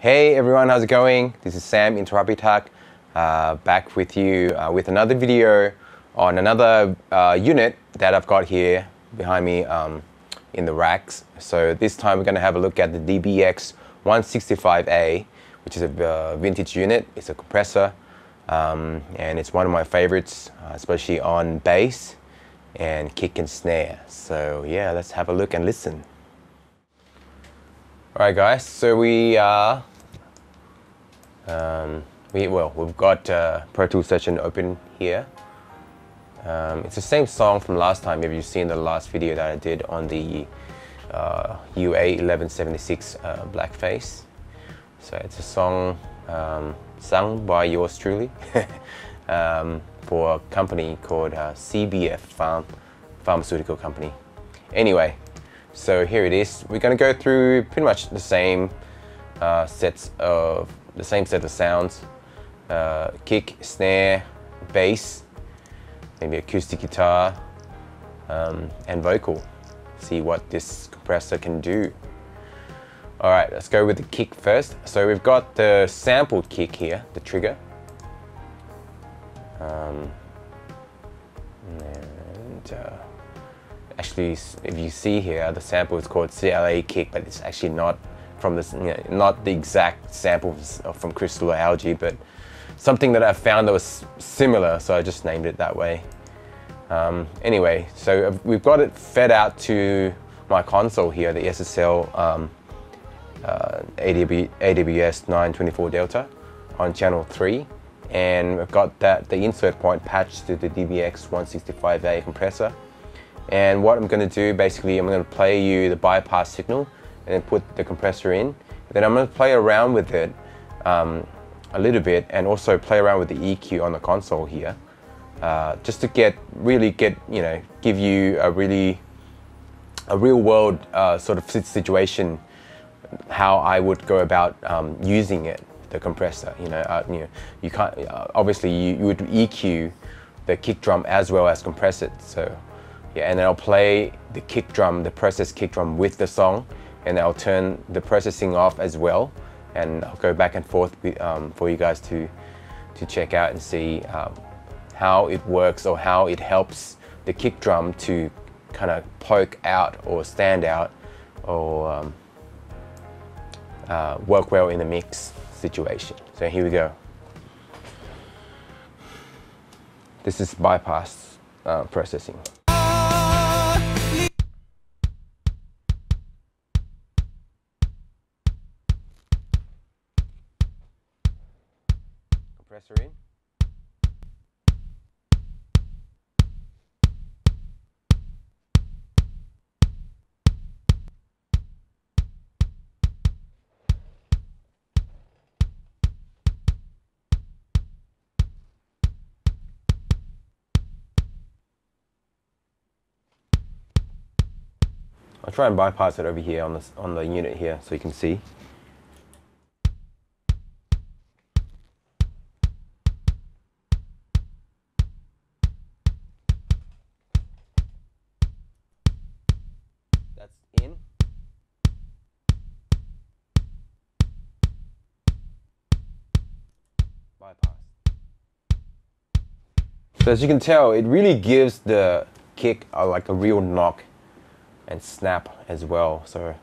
Hey everyone, how's it going? This is Sam Intharaphithak, back with you with another video on another unit that I've got here behind me in the racks. So this time we're going to have a look at the DBX 165A, which is a vintage unit. It's a compressor and it's one of my favorites, especially on bass and kick and snare. So yeah, let's have a look and listen. Alright guys, so we are, we've got Pro Tools session open here. It's the same song from last time, if you've seen the last video that I did on the UA 1176 blackface. So it's a song sung by yours truly for a company called CBF Pham, pharmaceutical company. Anyway. So here it is. We're going to go through pretty much the same set of sounds: kick, snare, bass, maybe acoustic guitar, and vocal. See what this compressor can do. All right, let's go with the kick first. So we've got the sampled kick here, the trigger. Actually, if you see here, the sample is called CLA kick, but it's actually not from this, not the exact sample from Crystal or Algae, but something that I found that was similar, so I just named it that way. Anyway, so we've got it fed out to my console here, the SSL AWS 924 Delta on channel 3, and I've got that the insert point patched to the DBX 165A compressor. And what I'm going to do, basically, I'm going to play you the bypass signal and then put the compressor in. Then I'm going to play around with it a little bit, and also play around with the EQ on the console here, just to give you a real world sort of situation how I would go about using it, the compressor. You can't obviously you would EQ the kick drum as well as compress it, so. Yeah, and then I'll play the kick drum, the processed kick drum with the song, and I'll turn the processing off as well, and I'll go back and forth for you guys to check out and see how it works, or how it helps the kick drum to kind of poke out or stand out, or work well in the mix situation. So here we go. This is bypass processing. In. I'll try and bypass it over here on this on the unit here, so you can see. So as you can tell, it really gives the kick like a real knock and snap as well. So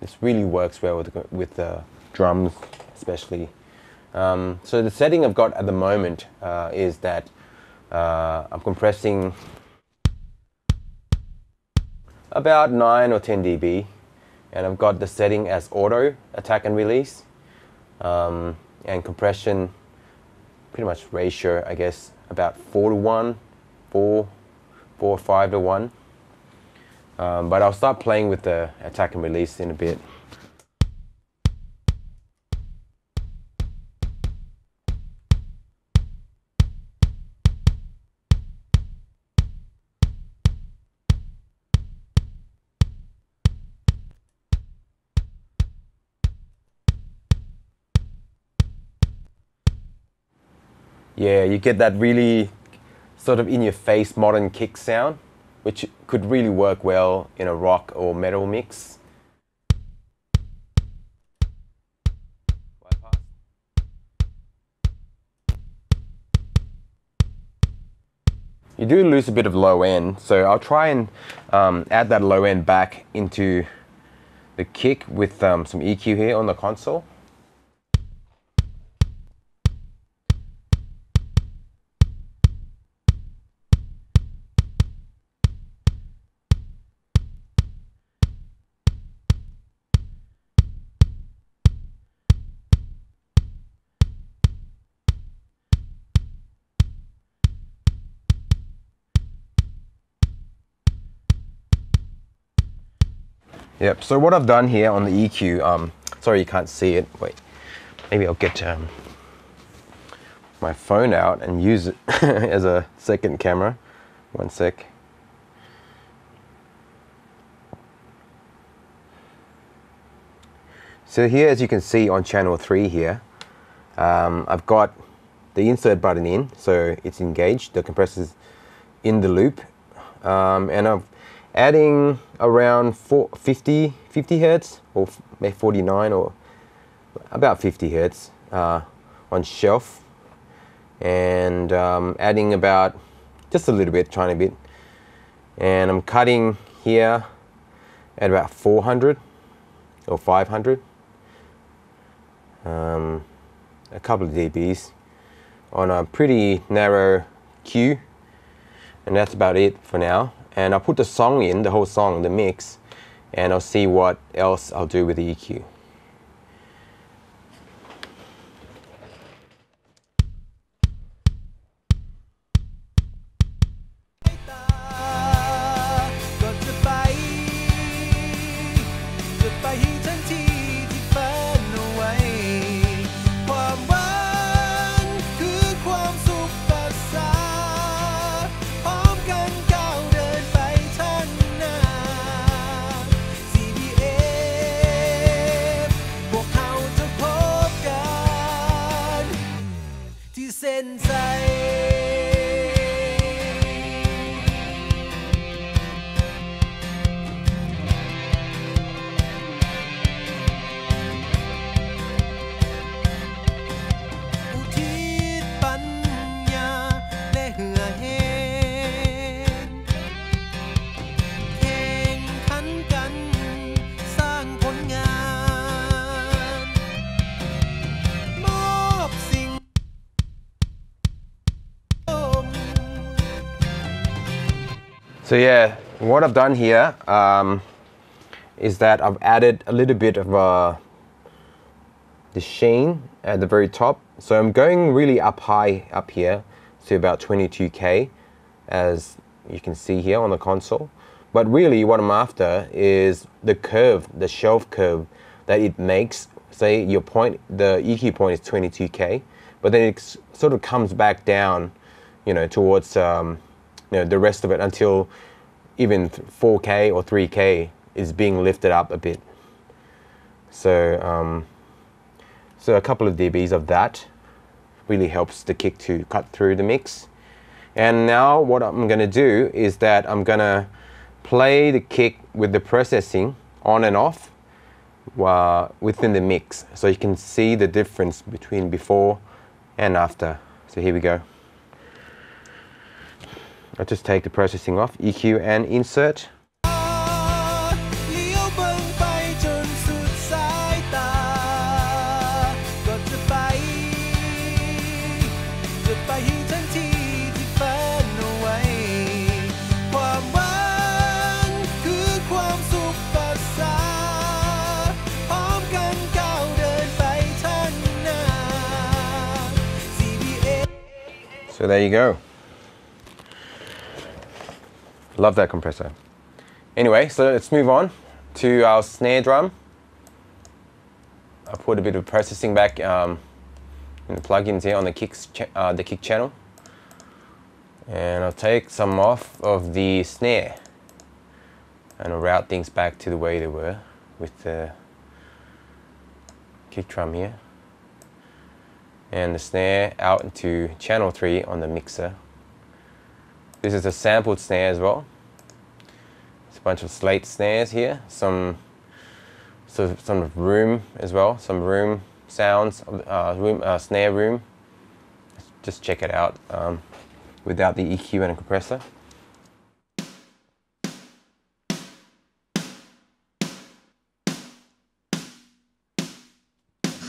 this really works well with the drums especially. So the setting I've got at the moment is that I'm compressing about 9 or 10 dB, and I've got the setting as auto, attack and release, and compression pretty much ratio, I guess, about 4 to 1, 4 or 5 to 1. But I'll start playing with the attack and release in a bit. Yeah, you get that really sort of in-your-face modern kick sound, which could really work well in a rock or metal mix. you do lose a bit of low end. So I'll try and add that low end back into the kick with some EQ here on the console. Yep, so what I've done here on the EQ, sorry you can't see it, wait, maybe I'll get my phone out and use it as a second camera. One sec. So here, as you can see on channel 3 here, I've got the insert button in, so it's engaged, the compressor's in the loop, and I've adding around 50 hertz or maybe 49 or about 50 hertz on shelf, and adding about just a little bit, tiny bit, and I'm cutting here at about 400 or 500, a couple of dBs on a pretty narrow cue, and that's about it for now. And I'll put the song in, the whole song, the mix, and I'll see what else I'll do with the EQ. So yeah, what I've done here is that I've added a little bit of the sheen at the very top. So I'm going really up high up here to about 22K, as you can see here on the console. But really what I'm after is the curve, the shelf curve that it makes. Say your point, the EQ point is 22K, but then it sort of comes back down, you know, towards the rest of it until even 4K or 3K is being lifted up a bit. So, so a couple of dBs of that really helps the kick to cut through the mix. And now what I'm going to do is that I'm going to play the kick with the processing on and off within the mix, so you can see the difference between before and after. So here we go. I'll just take the processing off, EQ and insert. So there you go. Love that compressor. Anyway, so let's move on to our snare drum. I put a bit of processing back in the plugins here on the kick channel, and I'll take some off of the snare, and I'll route things back to the way they were with the kick drum here, and the snare out into channel 3 on the mixer. This is a sampled snare as well. It's a bunch of slate snares here, some room as well, some room sounds, snare room. Just check it out without the EQ and a compressor.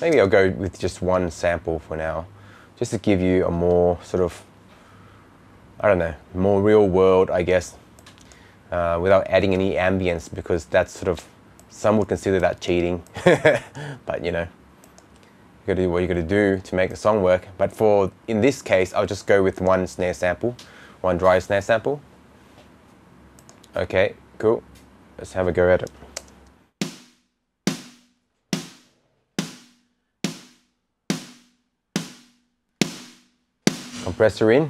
Maybe I'll go with just one sample for now, just to give you a more sort of, I don't know, more real world, I guess, without adding any ambience, because that's sort of, some would consider that cheating, but you know, you gotta do what you gotta do to make the song work. But for, in this case, I'll just go with one snare sample, one dry snare sample. Okay, cool. Let's have a go at it. Compressor in.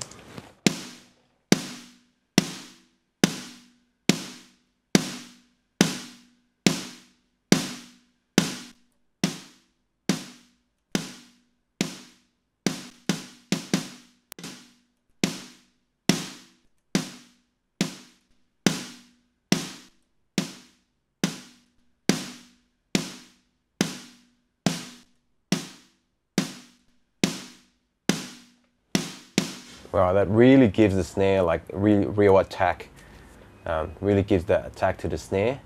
Wow, that really gives the snare like real attack. Really gives the attack to the snare,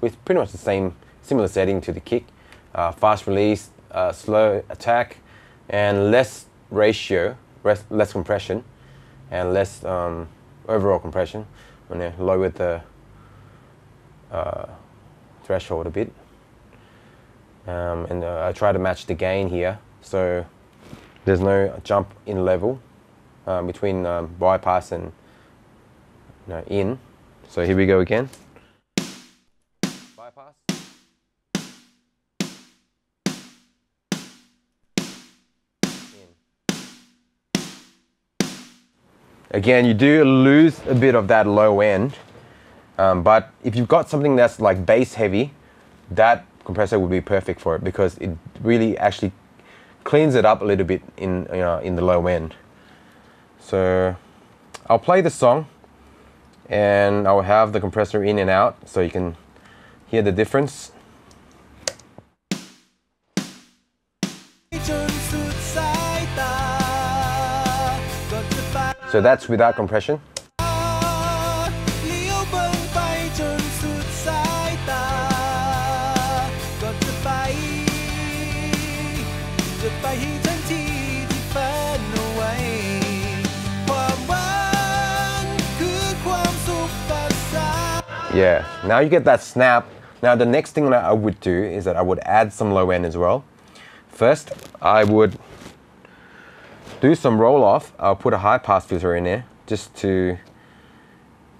with pretty much the similar setting to the kick. Fast release, slow attack, and less ratio, less compression, and less overall compression. I'm gonna lower the threshold a bit, and I try to match the gain here. So there's no jump in level between bypass and in. So here we go again. Bypass. In. Again, you do lose a bit of that low end, but if you've got something that's like bass heavy, that compressor would be perfect for it, because it really actually cleans it up a little bit in the low end. So I'll play the song and I'll have the compressor in and out so you can hear the difference. So that's without compression. Yeah, now you get that snap. Now the next thing that I would do is that I would add some low end as well. First, I would do some roll off. I'll put a high pass filter in there just to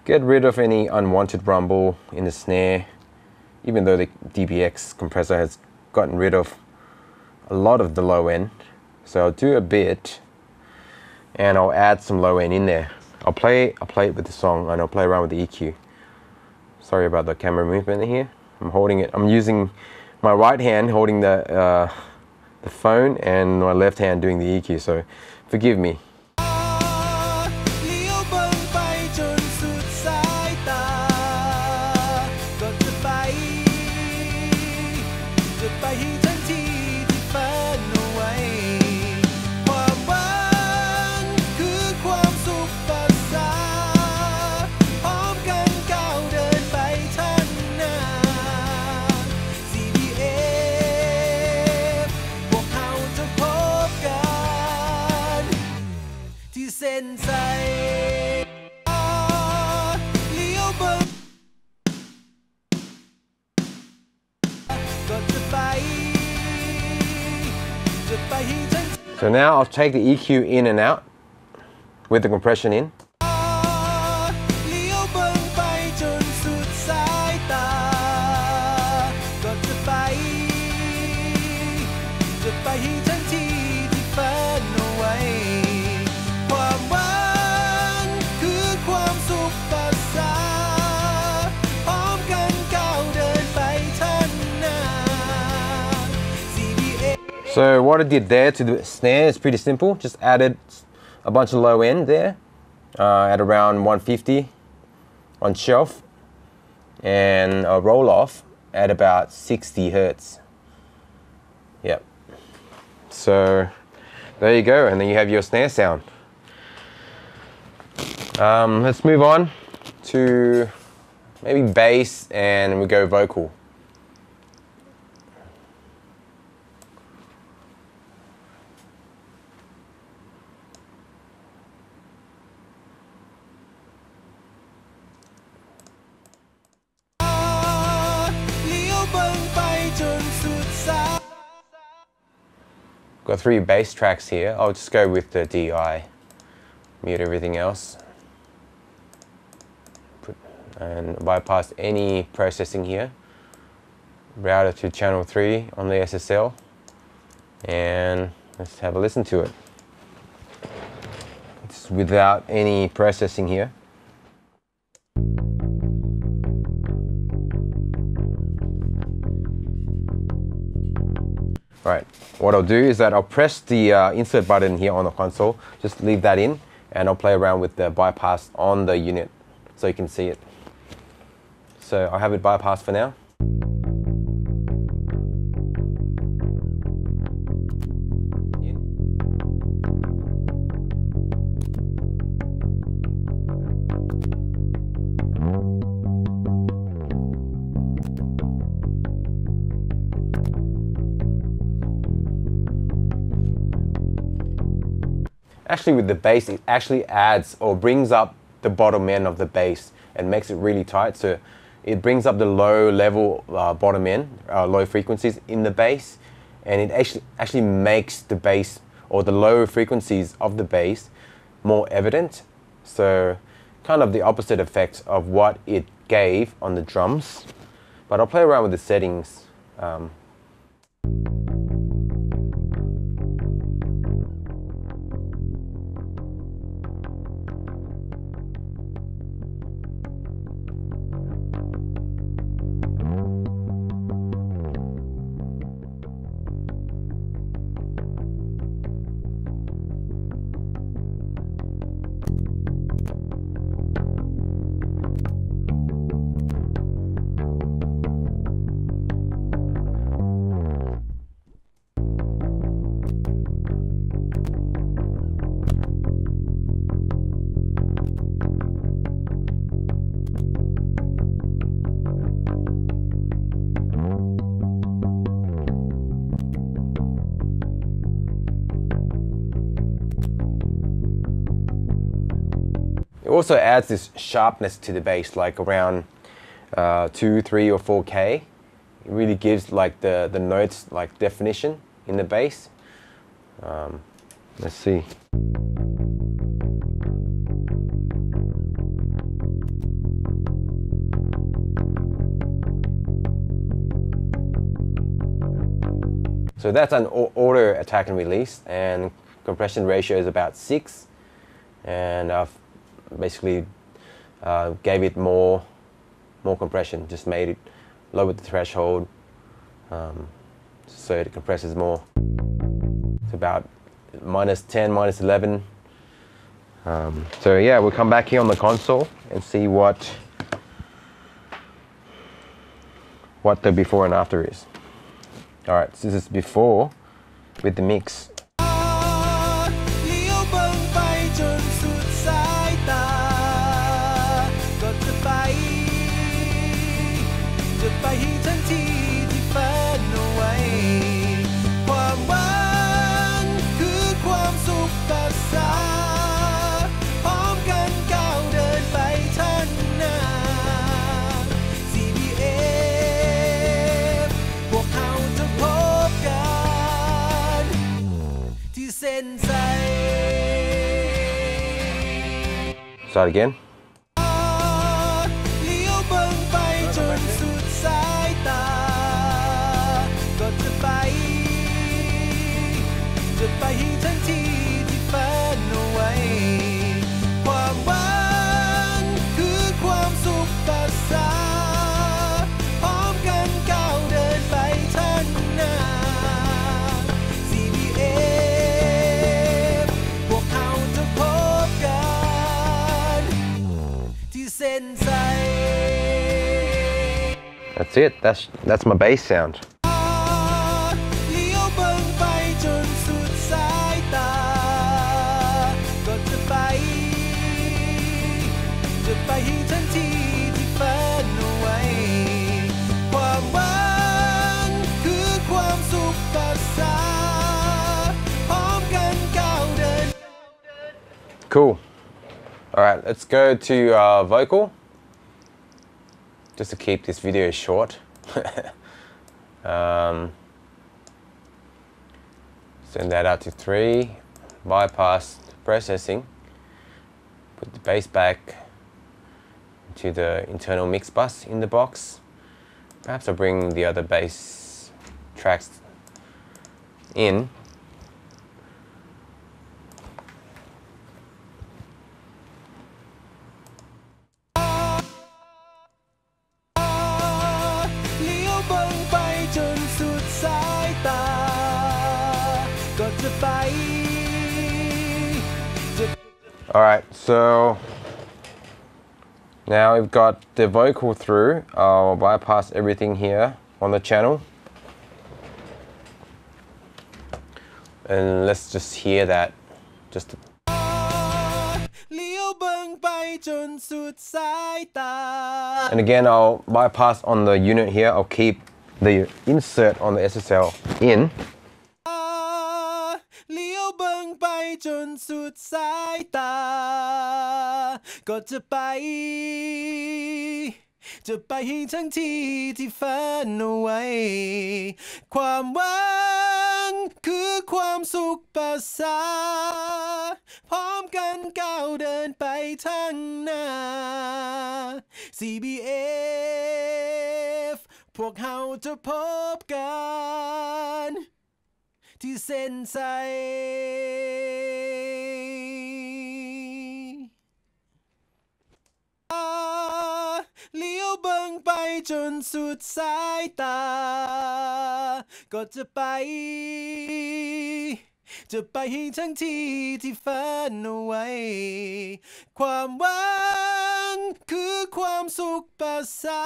get rid of any unwanted rumble in the snare, even though the DBX compressor has gotten rid of a lot of the low end. So I'll do a bit and I'll add some low end in there. I'll play it with the song and I'll play around with the EQ. Sorry about the camera movement here. I'm holding it. I'm using my right hand holding the phone and my left hand doing the EQ. So forgive me. So now I'll take the EQ in and out with the compression in. So what I did there to the snare is pretty simple. Just added a bunch of low end there at around 150 on shelf, and a roll off at about 60 hertz. Yep. So there you go, and then you have your snare sound. Let's move on to maybe bass, and we go vocal. Got three bass tracks here. I'll just go with the DI. Mute everything else. And bypass any processing here. Router to channel 3 on the SSL. And let's have a listen to it. It's without any processing here. Right, what I'll do is that I'll press the insert button here on the console, just leave that in, and I'll play around with the bypass on the unit so you can see it. So I'll have it bypassed for now. Actually with the bass, it actually adds or brings up the bottom end of the bass and makes it really tight. So it brings up the low level bottom end, low frequencies in the bass, and it actually makes the bass or the low frequencies of the bass more evident. So kind of the opposite effects of what it gave on the drums. But I'll play around with the settings. Also adds this sharpness to the bass, like around 2, 3 or 4K. It really gives like the notes like definition in the bass. Let's see. So that's an auto attack and release, and compression ratio is about 6, and I've basically gave it more compression, just made it lowered the threshold, so it compresses more. It's about -10, -11. So yeah, we'll come back here on the console and see what the before and after is. All right, so this is before with the mix. Start again. That's it, that's my bass sound. Cool. All right, let's go to vocal. Just to keep this video short. Send that out to 3. Bypass processing. Put the bass back to the internal mix bus in the box. Perhaps I'll bring the other bass tracks in. Alright, so now we've got the vocal through. I'll bypass everything here on the channel. And let's just hear that. Just and again, I'll bypass on the unit here. I'll keep the insert on the SSL in. CBF พวกเราจะพบกัน ที่เส้นใจไปจนสุดสายตาก็จะไปจะไปให้ทั้งที่ที่ฝันเอาไว้ความหวังคือความสุขประสา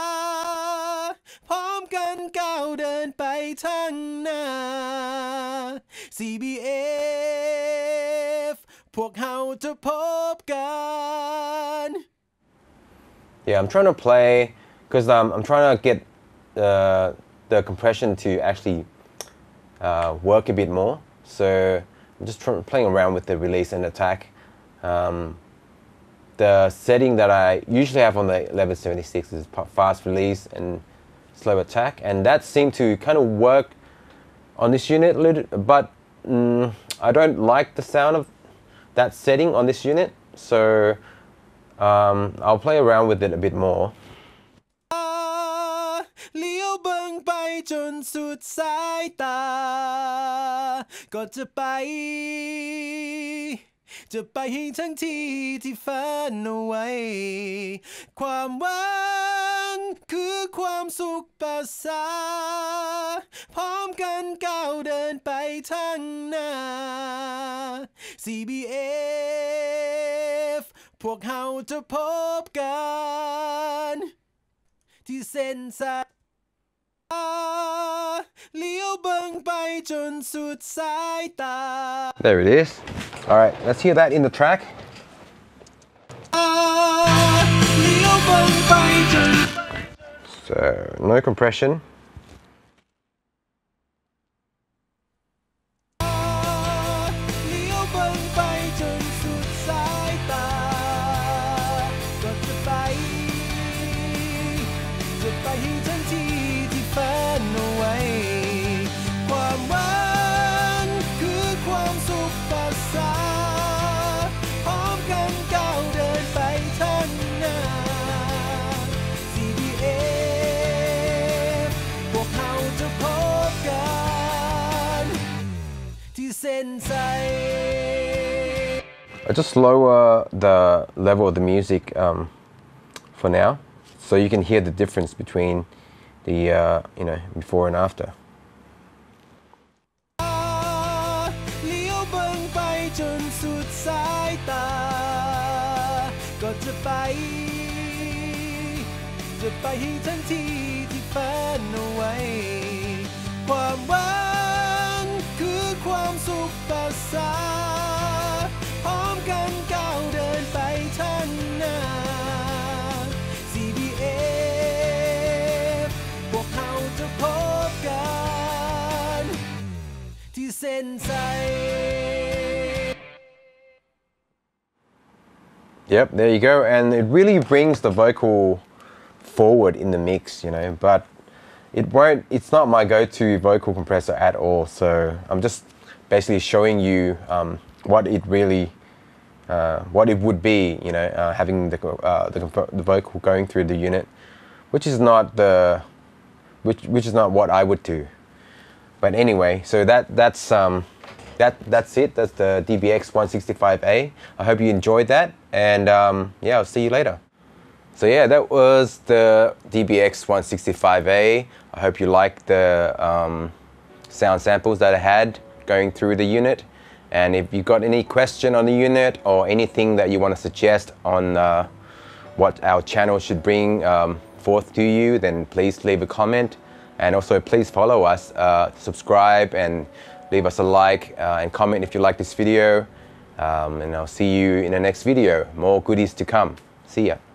พร้อมกันก้าวเดินไปทางหน้า CBF พวกเราจะพบกัน Yeah, I'm trying to play because I'm trying to get the compression to actually work a bit more. So I'm just playing around with the release and attack. The setting that I usually have on the 1176 is fast release and slow attack, and that seemed to kind of work on this unit a little, but I don't like the sound of that setting on this unit, so I'll play around with it a bit more. CBF พวกเราจะพบกันที่เส้นสายตา There it is. All right, let's hear that in the track. So, no compression. I just lower the level of the music for now, so you can hear the difference between the you know, before and after. Yep, there you go. And it really brings the vocal forward in the mix, you know, but it won't, it's not my go-to vocal compressor at all. So I'm just basically showing you what it really, what it would be, you know, having the vocal going through the unit, which is not the, which is not what I would do. But anyway, so that's it. That's the DBX 165A. I hope you enjoyed that, and yeah, I'll see you later. So yeah, that was the DBX 165A. I hope you liked the sound samples that I had going through the unit. And if you got any question on the unit or anything that you want to suggest on what our channel should bring forth to you, then please leave a comment. And also please follow us, subscribe, and leave us a like and comment if you like this video. And I'll see you in the next video. More goodies to come. See ya.